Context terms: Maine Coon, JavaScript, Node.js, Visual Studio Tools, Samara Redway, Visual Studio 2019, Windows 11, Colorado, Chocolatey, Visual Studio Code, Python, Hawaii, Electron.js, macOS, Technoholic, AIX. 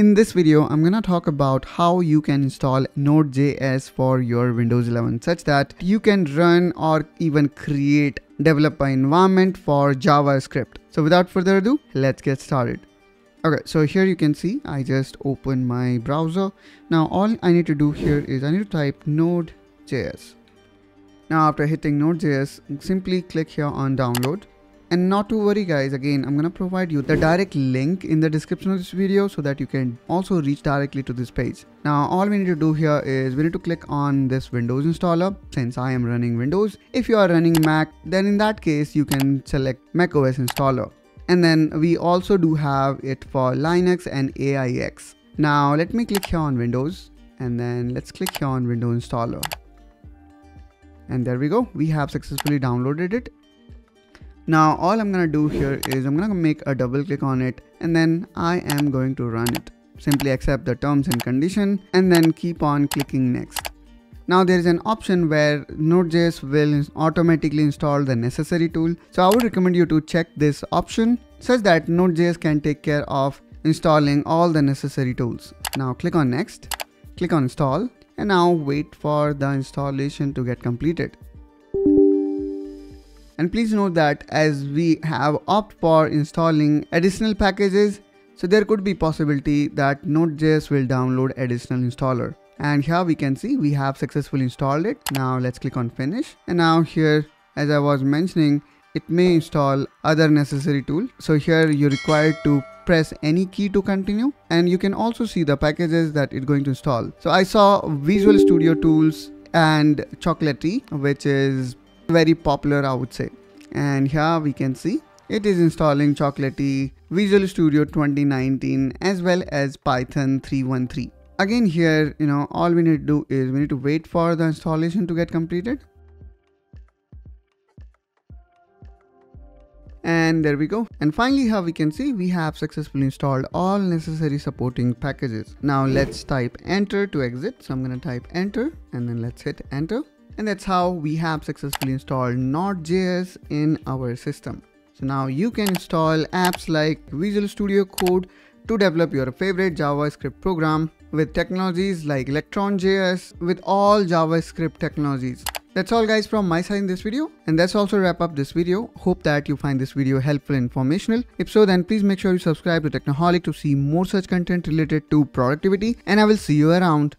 In this video, I'm gonna talk about how you can install Node.js for your Windows 11 such that you can run or even create developer environment for JavaScript. So without further ado, let's get started. Okay, so here you can see I just opened my browser. Now all I need to do here is I need to type Node.js. Now after hitting Node.js, simply click here on download. And not to worry guys, again I'm gonna provide you the direct link in the description of this video so that you can also reach directly to this page. Now all we need to do here is we need to click on this Windows installer. Since I am running Windows, if you are running Mac, then in that case you can select macOS installer. And then we also do have it for Linux and AIX. Now let me click here on Windows and then let's click here on Windows installer. And there we go, we have successfully downloaded it. Now all I'm gonna do here is I'm gonna make a double click on it and then I am going to run it. Simply accept the terms and condition and then keep on clicking next. Now there is an option where Node.js will automatically install the necessary tool. So I would recommend you to check this option such that Node.js can take care of installing all the necessary tools. Now click on next, click on install and now wait for the installation to get completed. And please note that as we have opted for installing additional packages, so there could be possibility that Node.js will download additional installer. And here we can see we have successfully installed it. Now let's click on finish. And now here, as I was mentioning, it may install other necessary tool. So here you're required to press any key to continue. And you can also see the packages that it's going to install. So I saw Visual Studio Tools and Chocolatey, which is very popular I would say, and here we can see it is installing Chocolatey, Visual Studio 2019 as well as Python 313. Again here, you know, all we need to do is we need to wait for the installation to get completed. And there we go, and finally here we can see we have successfully installed all necessary supporting packages. Now let's type enter to exit. So I'm gonna type enter and then let's hit enter. And that's how we have successfully installed Node.js in our system. So now you can install apps like Visual Studio Code to develop your favorite JavaScript program with technologies like Electron.js, with all JavaScript technologies. That's all guys from my side in this video, and that's also wrap up this video. Hope that you find this video helpful and informational. If so, then please make sure you subscribe to Technoholic to see more such content related to productivity, and I will see you around.